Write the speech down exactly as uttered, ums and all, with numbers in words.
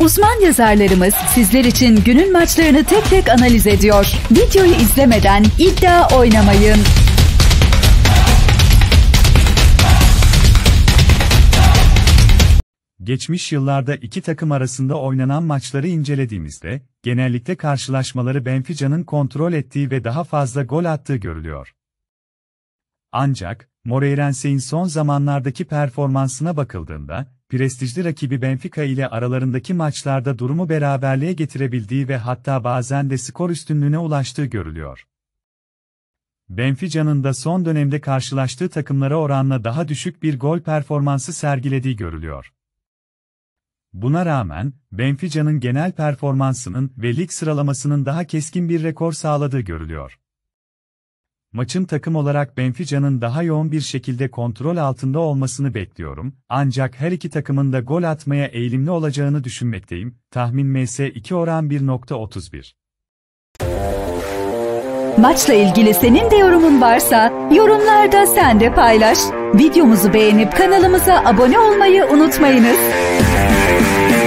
Uzman yazarlarımız sizler için günün maçlarını tek tek analiz ediyor. Videoyu izlemeden iddia oynamayın. Geçmiş yıllarda iki takım arasında oynanan maçları incelediğimizde, genellikle karşılaşmaları Benfica'nın kontrol ettiği ve daha fazla gol attığı görülüyor. Ancak, Moreirense'in son zamanlardaki performansına bakıldığında, prestijli rakibi Benfica ile aralarındaki maçlarda durumu beraberliğe getirebildiği ve hatta bazen de skor üstünlüğüne ulaştığı görülüyor. Benfica'nın da son dönemde karşılaştığı takımlara oranla daha düşük bir gol performansı sergilediği görülüyor. Buna rağmen, Benfica'nın genel performansının ve lig sıralamasının daha keskin bir rekor sağladığı görülüyor. Maçın takım olarak Benfica'nın daha yoğun bir şekilde kontrol altında olmasını bekliyorum, ancak her iki takımın da gol atmaya eğilimli olacağını düşünmekteyim. Tahmin M S iki oran bir nokta otuz bir. Maçla ilgili senin de yorumun varsa, yorumlarda sen de paylaş. Videomuzu beğenip kanalımıza abone olmayı unutmayınız.